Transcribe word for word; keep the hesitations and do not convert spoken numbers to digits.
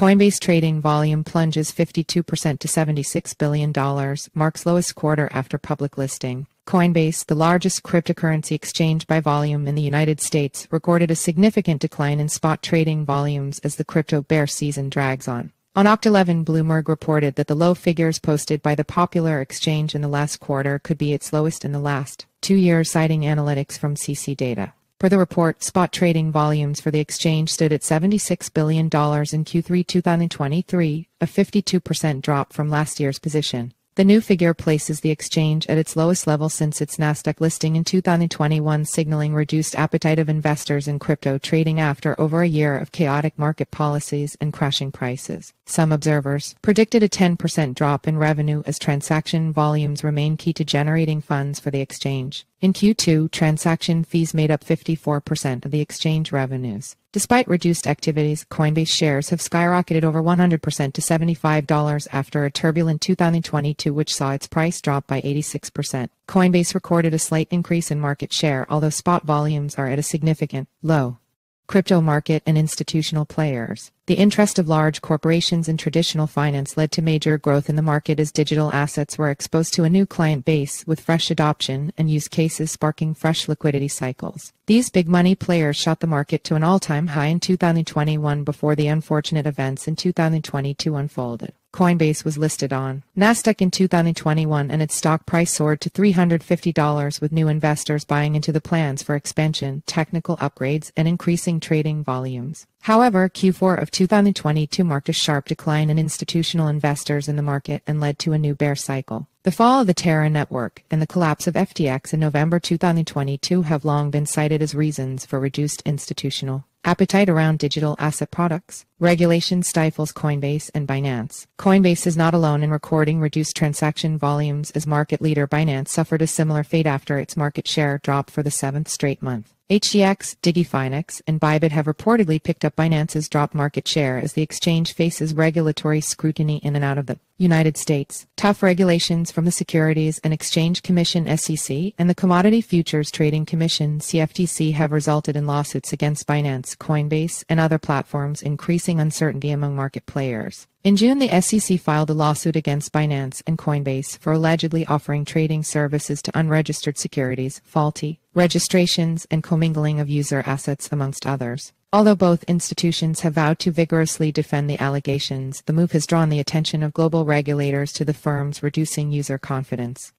Coinbase trading volume plunges fifty-two percent to seventy-six billion dollars, marks lowest quarter after public listing. Coinbase, the largest cryptocurrency exchange by volume in the United States, recorded a significant decline in spot trading volumes as the crypto bear season drags on. On October eleventh, Bloomberg reported that the low figures posted by the popular exchange in the last quarter could be its lowest in the last two years, citing analytics from C C Data. Per the report, spot trading volumes for the exchange stood at seventy-six billion dollars in Q three two thousand twenty-three, a fifty-two percent drop from last year's position. The new figure places the exchange at its lowest level since its Nasdaq listing in two thousand twenty-one, signaling reduced appetite of investors in crypto trading after over a year of chaotic market policies and crashing prices. Some observers predicted a ten percent drop in revenue as transaction volumes remain key to generating funds for the exchange. In Q two, transaction fees made up fifty-four percent of the exchange revenues. Despite reduced activities, Coinbase shares have skyrocketed over one hundred percent to seventy-five dollars after a turbulent two thousand twenty-two, which saw its price drop by eighty-six percent. Coinbase recorded a slight increase in market share, although spot volumes are at a significant low. Crypto market and institutional players. The interest of large corporations in traditional finance led to major growth in the market as digital assets were exposed to a new client base with fresh adoption and use cases, sparking fresh liquidity cycles. These big money players shot the market to an all-time high in two thousand twenty-one before the unfortunate events in two thousand twenty-two unfolded. Coinbase was listed on Nasdaq in two thousand twenty-one and its stock price soared to three hundred fifty dollars, with new investors buying into the plans for expansion, technical upgrades, and increasing trading volumes. However, Q four of two thousand twenty-two marked a sharp decline in institutional investors in the market and led to a new bear cycle. The fall of the Terra Network and the collapse of F T X in November two thousand twenty-two have long been cited as reasons for reduced institutional appetite around digital asset products. Regulation stifles Coinbase and Binance. Coinbase is not alone in recording reduced transaction volumes, as market leader Binance suffered a similar fate after its market share dropped for the seventh straight month. H G X, DigiFinex, and Bybit have reportedly picked up Binance's drop market share as the exchange faces regulatory scrutiny in and out of the United States. Tough regulations from the Securities and Exchange Commission S E C and the Commodity Futures Trading Commission C F T C have resulted in lawsuits against Binance, Coinbase, and other platforms, increasing uncertainty among market players. In June, the S E C filed a lawsuit against Binance and Coinbase for allegedly offering trading services to unregistered securities, faulty registrations, and commingling of user assets, amongst others. Although both institutions have vowed to vigorously defend the allegations, the move has drawn the attention of global regulators to the firms, reducing user confidence.